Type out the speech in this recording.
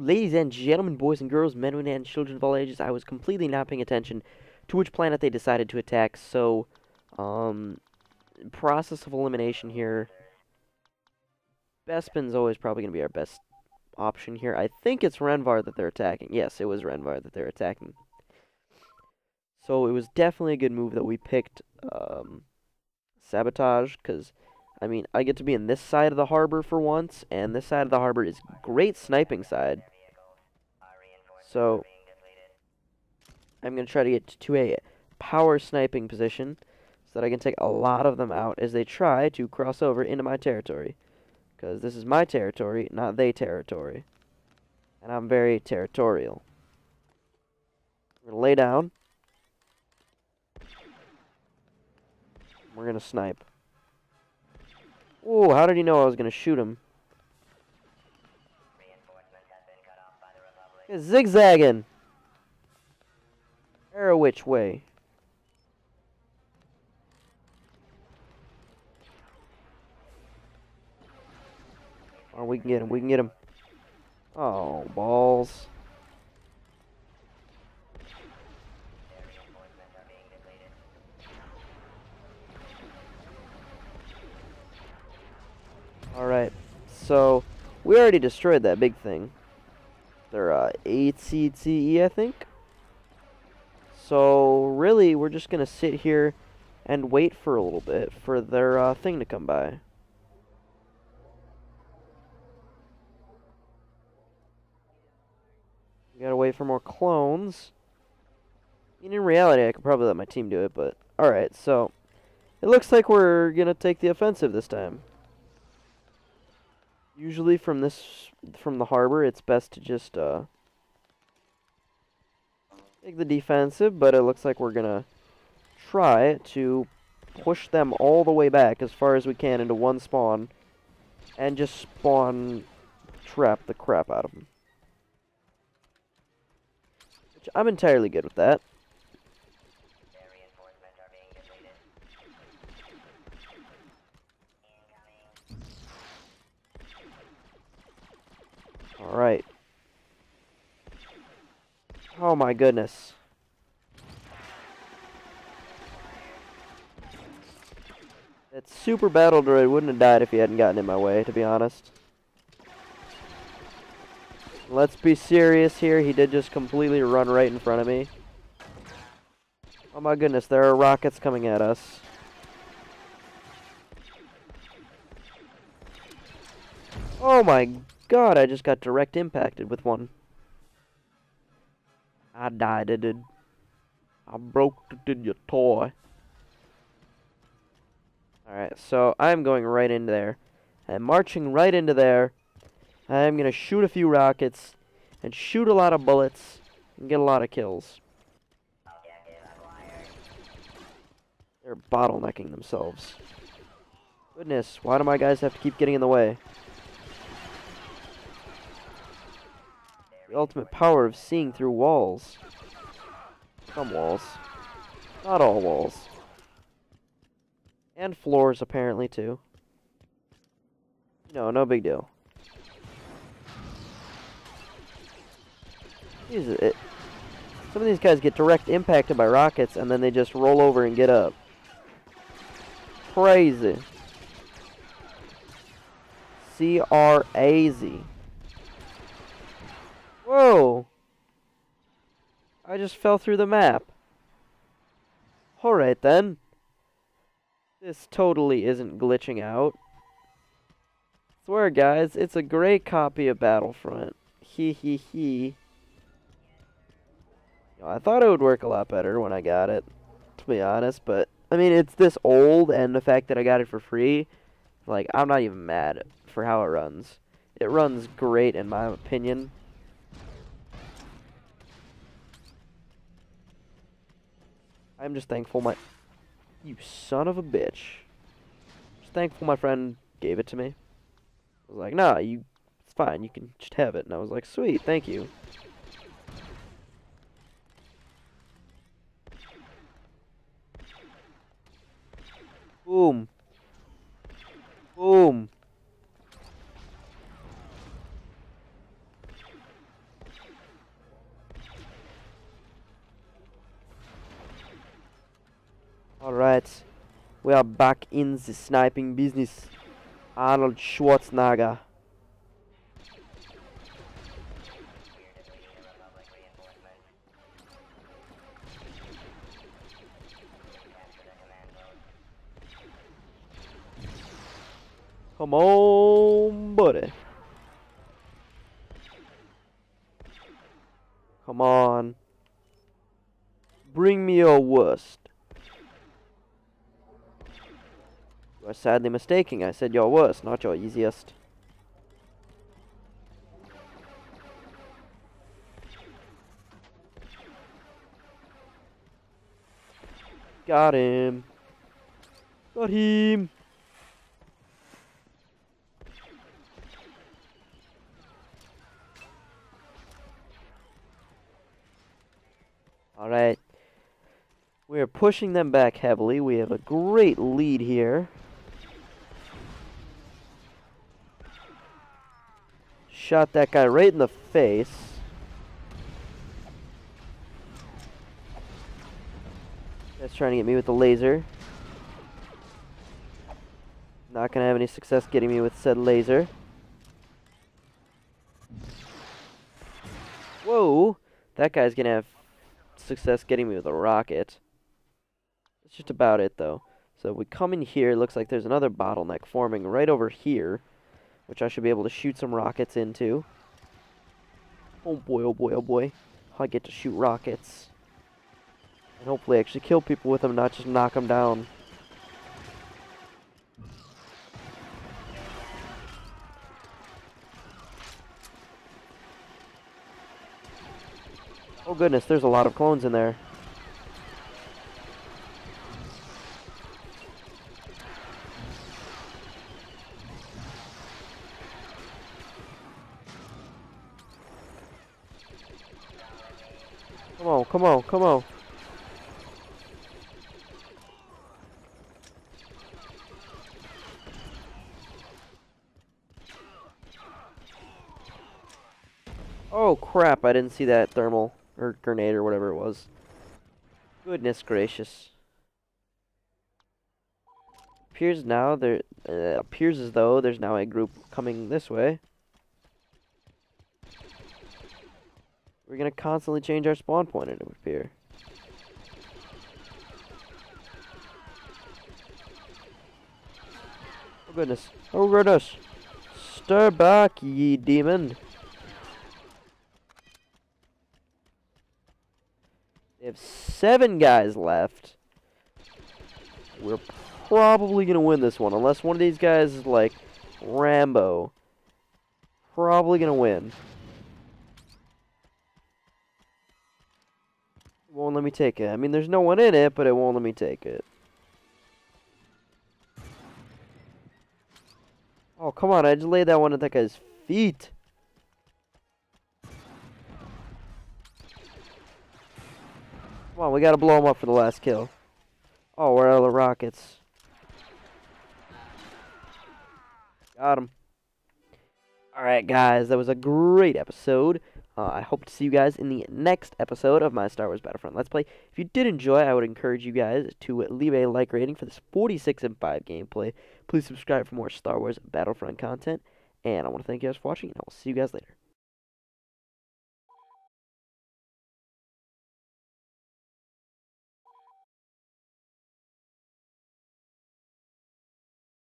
ladies and gentlemen, boys and girls, men, women, and children of all ages, I was completely not paying attention to which planet they decided to attack, so, process of elimination here. Bespin's always probably going to be our best option here. I think it's Rhen Var that they're attacking. Yes, it was Rhen Var that they're attacking. So it was definitely a good move that we picked Sabotage, because, I mean, I get to be in this side of the harbor for once, and this side of the harbor is great sniping side. So I'm going to try to get to a power sniping position so that I can take a lot of them out as they try to cross over into my territory. Because this is my territory, not they territory. And I'm very territorial. We're going to lay down. We're going to snipe. Ooh, how did he know I was going to shoot him? It's zigzagging. Arrow which way? Oh, we can get him, we can get him. Oh, balls. Alright, so we already destroyed that big thing. They're ATTE, I think. So really, we're just going to sit here and wait for a little bit for their thing to come by. We gotta wait for more clones. And in reality, I could probably let my team do it, but... Alright, so... It looks like we're gonna take the offensive this time. Usually from the harbor, it's best to just, take the defensive, but it looks like we're gonna try to push them all the way back as far as we can into one spawn. And just spawn trap the crap out of them. I'm entirely good with that. Alright. Oh my goodness. That super battle droid wouldn't have died if he hadn't gotten in my way, to be honest. Let's be serious here. He did just completely run right in front of me. Oh my goodness, there are rockets coming at us. Oh my god, I just got direct impacted with one. I died, I did. I broke it in your toy. Alright, so I'm going right into there. I'm marching right into there. I'm going to shoot a few rockets, and shoot a lot of bullets, and get a lot of kills. They're bottlenecking themselves. Goodness, why do my guys have to keep getting in the way? The ultimate power of seeing through walls. Some walls. Not all walls. And floors, apparently, too. No, no big deal. It. Some of these guys get direct impacted by rockets, and then they just roll over and get up. Crazy. C-R-A-Z. Whoa! I just fell through the map. Alright then. This totally isn't glitching out. I swear guys, it's a great copy of Battlefront. Hee hee hee. I thought it would work a lot better when I got it, to be honest, but, I mean, it's this old, and the fact that I got it for free, like, I'm not even mad for how it runs. It runs great, in my opinion. I'm just thankful my... You son of a bitch. Just thankful my friend gave it to me. I was like, nah, you... It's fine, you can just have it. And I was like, sweet, thank you. Boom. Boom. Alright, we are back in the sniping business. Arnold Schwarzenegger. Come on, buddy. Come on. Bring me your worst. You are sadly mistaken. I said your worst, not your easiest. Got him. Got him. Alright, we are pushing them back heavily. We have a great lead here. Shot that guy right in the face. That's trying to get me with the laser. Not going to have any success getting me with said laser. Whoa, that guy's going to have success getting me with a rocket. That's just about it though. So we come in here, looks like there's another bottleneck forming right over here, which I should be able to shoot some rockets into. Oh boy, oh boy, oh boy. I get to shoot rockets. And hopefully actually kill people with them, not just knock them down. Oh goodness, there's a lot of clones in there. Come on, come on, come on. Oh crap, I didn't see that thermal. Or grenade or whatever it was. Goodness gracious. Appears now there appears as though there's now a group coming this way. We're gonna constantly change our spawn point, it would appear. Oh goodness. Oh goodness. Stir back, ye demon. We have 7 guys left. We're probably going to win this one. Unless one of these guys is like Rambo. Probably going to win. It won't let me take it. I mean, there's no one in it, but it won't let me take it. Oh, come on. I just laid that one at that guy's feet. Come on, we gotta blow him up for the last kill. Oh, we're out of the rockets. Got him. Alright guys, that was a great episode. I hope to see you guys in the next episode of my Star Wars Battlefront Let's Play. If you did enjoy, I would encourage you guys to leave a like rating for this 46-5 gameplay. Please subscribe for more Star Wars Battlefront content. And I want to thank you guys for watching, and I will see you guys later.